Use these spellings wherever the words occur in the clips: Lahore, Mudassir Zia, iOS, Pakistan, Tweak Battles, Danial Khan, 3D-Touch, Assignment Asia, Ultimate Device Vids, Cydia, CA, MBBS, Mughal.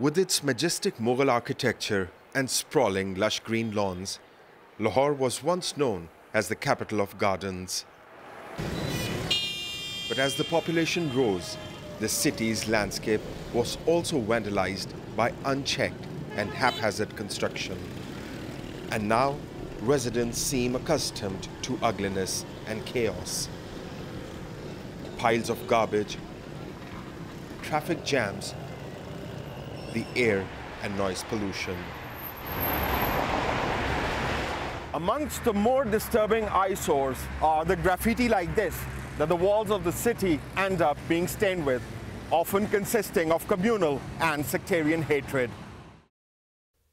With its majestic Mughal architecture and sprawling lush green lawns, Lahore was once known as the capital of gardens. But as the population rose, the city's landscape was also vandalized by unchecked and haphazard construction. And now, residents seem accustomed to ugliness and chaos. Piles of garbage, traffic jams, the air and noise pollution. Amongst the more disturbing eyesores are the graffiti like this that the walls of the city end up being stained with, often consisting of communal and sectarian hatred.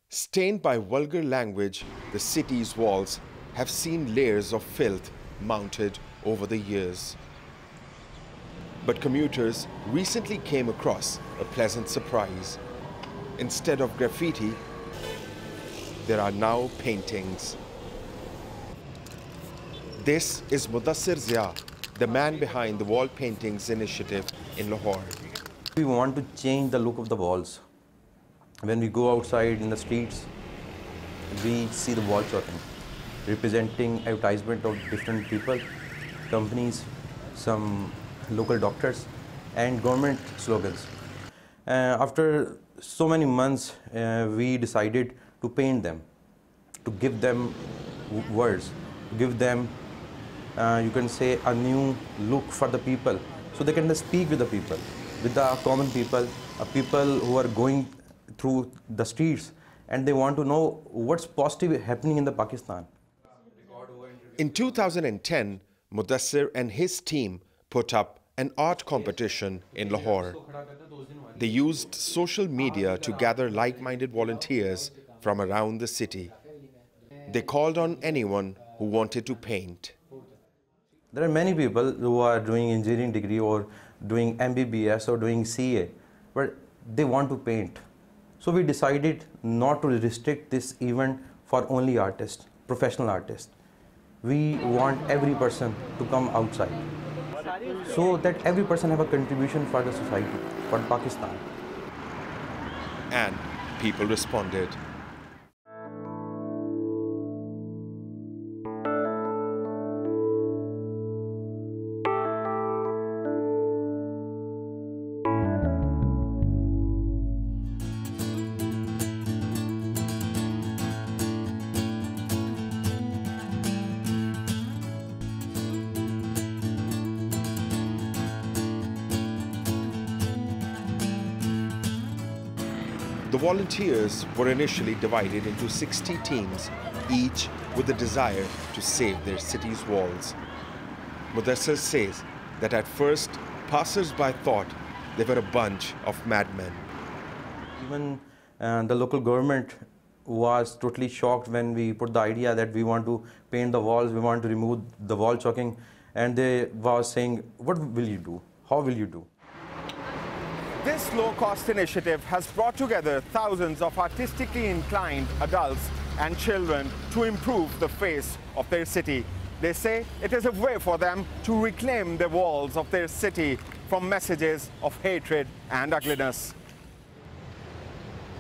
Stained by vulgar language, the city's walls have seen layers of filth mounted over the years. But commuters recently came across a pleasant surprise. Instead of graffiti, there are now paintings. This is Mudassir Zia, the man behind the wall paintings initiative in Lahore. We want to change the look of the walls. When we go outside in the streets, we see the walls representing advertisement of different people, companies, some local doctors, and government slogans. After so many months, we decided to paint them, to give them words, to give them, you can say, a new look for the people, so they can speak with the people, with the common people, people who are going through the streets, and they want to know what's positive happening in the Pakistan. In 2010, Mudassir and his team put up an art competition in Lahore. They used social media to gather like-minded volunteers from around the city. They called on anyone who wanted to paint. There are many people who are doing engineering degree or doing MBBS or doing CA, but they want to paint. So we decided not to restrict this event for only artists, professional artists. We want every person to come outside, so that every person have a contribution for the society, for Pakistan. And people responded. The volunteers were initially divided into 60 teams, each with the desire to save their city's walls. Mudassir says that at first, passers-by thought they were a bunch of madmen. Even the local government was totally shocked when we put the idea that we want to paint the walls, we want to remove the wall chalking, and they were saying, what will you do? How will you do? This low-cost initiative has brought together thousands of artistically inclined adults and children to improve the face of their city. They say it is a way for them to reclaim the walls of their city from messages of hatred and ugliness.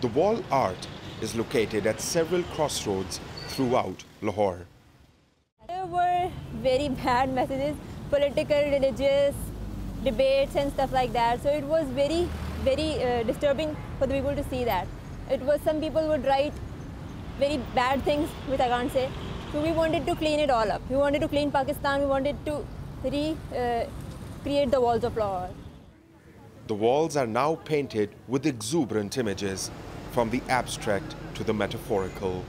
The wall art is located at several crossroads throughout Lahore. There were very bad messages, political, religious, debates and stuff like that, so it was very, very disturbing for the people to see that. It was some people would write very bad things, which I can't say, so we wanted to clean it all up. We wanted to clean Pakistan, we wanted to recreate the walls of Lahore. The walls are now painted with exuberant images, from the abstract to the metaphorical.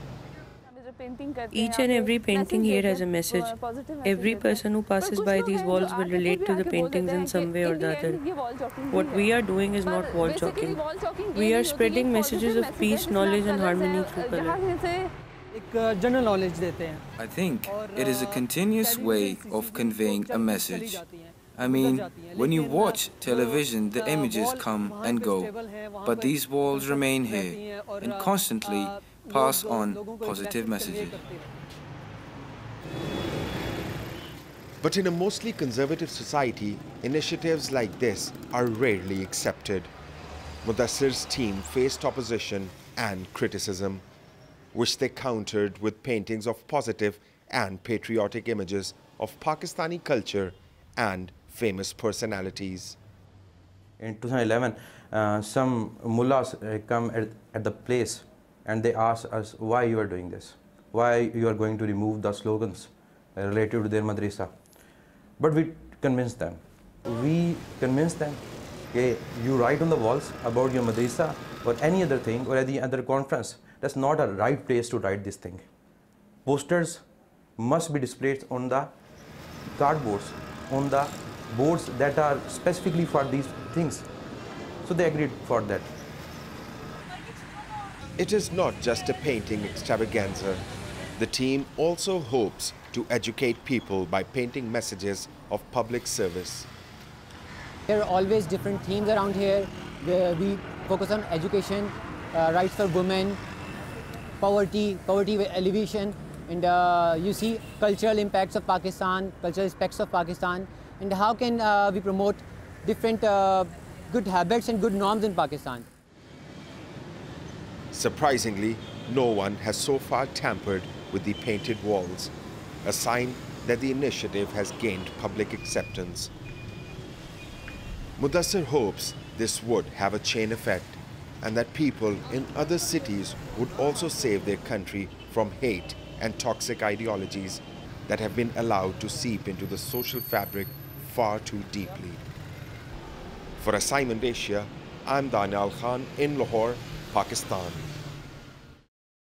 Each and every painting here has a message. Every person who passes by these walls will relate to the paintings in some way or the other. What we are doing is not wall chalking. We are spreading messages of peace, knowledge and harmony through color. I think it is a continuous way of conveying a message. I mean, when you watch television, the images come and go, but these walls remain here and constantly pass on positive messages. But in a mostly conservative society, initiatives like this are rarely accepted. Mudassir's team faced opposition and criticism, which they countered with paintings of positive and patriotic images of Pakistani culture and famous personalities. In 2011, some mullahs come at the place and they ask us why you are doing this, why you are going to remove the slogans related to their madrasa. But we convinced them. Okay, you write on the walls about your madrasa or any other thing or any other conference. That's not a right place to write this thing. Posters must be displayed on the cardboards, on the boards that are specifically for these things. So they agreed for that. It is not just a painting extravaganza. The team also hopes to educate people by painting messages of public service. There are always different themes around here. We focus on education, rights for women, poverty alleviation, and you see cultural impacts of Pakistan, cultural aspects of Pakistan, and how can we promote different good habits and good norms in Pakistan. Surprisingly, no one has so far tampered with the painted walls, a sign that the initiative has gained public acceptance. Mudassir hopes this would have a chain effect and that people in other cities would also save their country from hate and toxic ideologies that have been allowed to seep into the social fabric far too deeply. For Assignment Asia, I'm Danial Khan in Lahore, Pakistan.